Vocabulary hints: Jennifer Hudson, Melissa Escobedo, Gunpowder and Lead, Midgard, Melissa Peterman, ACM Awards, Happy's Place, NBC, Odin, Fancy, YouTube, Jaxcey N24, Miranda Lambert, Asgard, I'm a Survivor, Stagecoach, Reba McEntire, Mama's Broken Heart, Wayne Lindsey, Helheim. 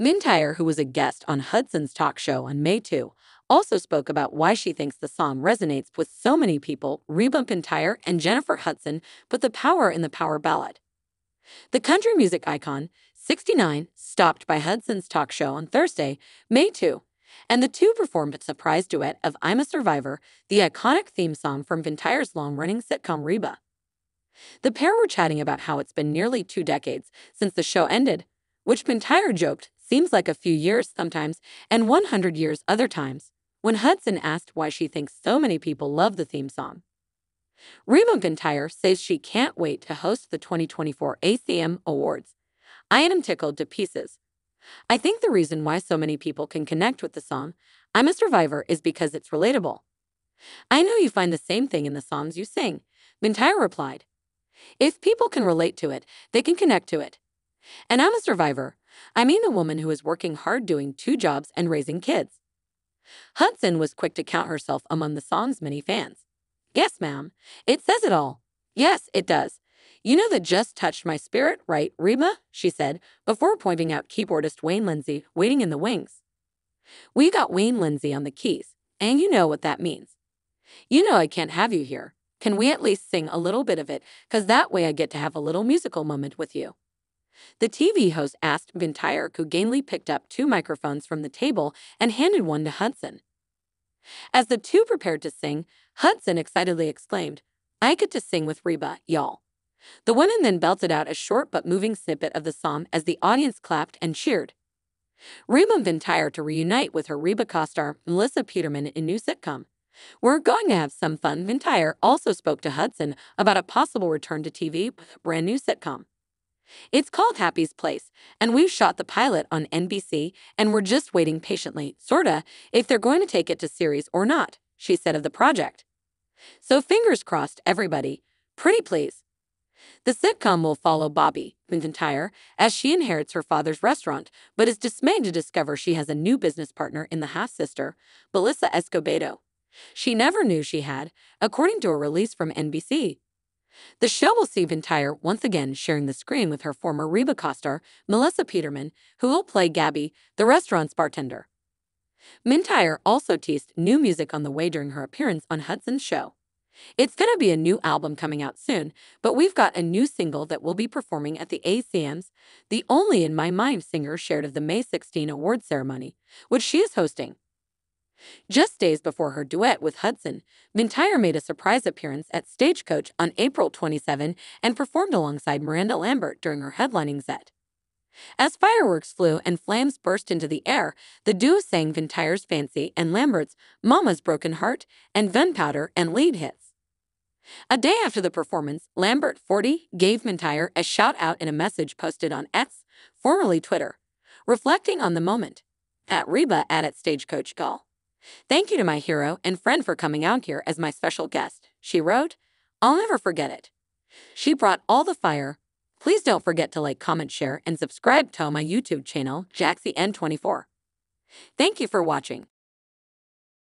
McEntire, who was a guest on Hudson's talk show on May 2, also spoke about why she thinks the song resonates with so many people, Reba McEntire and Jennifer Hudson put the power in the power ballad. The country music icon, 69, stopped by Hudson's talk show on Thursday, May 2, and the two performed a surprise duet of I'm a Survivor, the iconic theme song from McEntire's long-running sitcom Reba. The pair were chatting about how it's been nearly 2 decades since the show ended, which McEntire joked seems like a few years sometimes and 100 years other times, when Hudson asked why she thinks so many people love the theme song. Reba McEntire says she can't wait to host the 2024 ACM Awards. I am tickled to pieces. I think the reason why so many people can connect with the song, I'm a Survivor, is because it's relatable. I know you find the same thing in the songs you sing, McEntire replied. If people can relate to it, they can connect to it. And I'm a survivor. I mean a woman who is working hard doing 2 jobs and raising kids. Hudson was quick to count herself among the song's many fans. Yes, ma'am. It says it all. Yes, it does. You know that just touched my spirit, right, Reba? She said, before pointing out keyboardist Wayne Lindsey waiting in the wings. We got Wayne Lindsey on the keys, and you know what that means. You know I can't have you here. Can we at least sing a little bit of it, because that way I get to have a little musical moment with you? The TV host asked McEntire, who gamely picked up 2 microphones from the table and handed one to Hudson. As the two prepared to sing, Hudson excitedly exclaimed, I get to sing with Reba, y'all. The women then belted out a short but moving snippet of the song as the audience clapped and cheered. Reba McEntire to reunite with her Reba co-star Melissa Peterman in new sitcom. We're going to have some fun. McEntire also spoke to Hudson about a possible return to TV with a brand new sitcom. It's called Happy's Place, and we've shot the pilot on NBC, and we're just waiting patiently, sorta, if they're going to take it to series or not, she said of the project. So fingers crossed, everybody. Pretty please. The sitcom will follow Bobby McEntire as she inherits her father's restaurant, but is dismayed to discover she has a new business partner in the half-sister, Melissa Escobedo. She never knew she had, according to a release from NBC. The show will see McEntire once again sharing the screen with her former Reba co-star, Melissa Peterman, who will play Gabby, the restaurant's bartender. McEntire also teased new music on the way during her appearance on Hudson's show. It's gonna be a new album coming out soon, but we've got a new single that we'll be performing at the ACMs, the only in my mind singer shared of the May 16 awards ceremony, which she is hosting. Just days before her duet with Hudson, McEntire made a surprise appearance at Stagecoach on April 27 and performed alongside Miranda Lambert during her headlining set. As fireworks flew and flames burst into the air, the duo sang McEntire's Fancy and Lambert's Mama's Broken Heart and Gunpowder and Lead hits. A day after the performance, Lambert, 40, gave McEntire a shout-out in a message posted on X, formerly Twitter, reflecting on the moment. At Reba at Stagecoach Gall. Thank you to my hero and friend for coming out here as my special guest, she wrote. I'll never forget it. She brought all the fire. Please don't forget to like, comment, share, and subscribe to my YouTube channel, Jaxcey N24. Thank you for watching.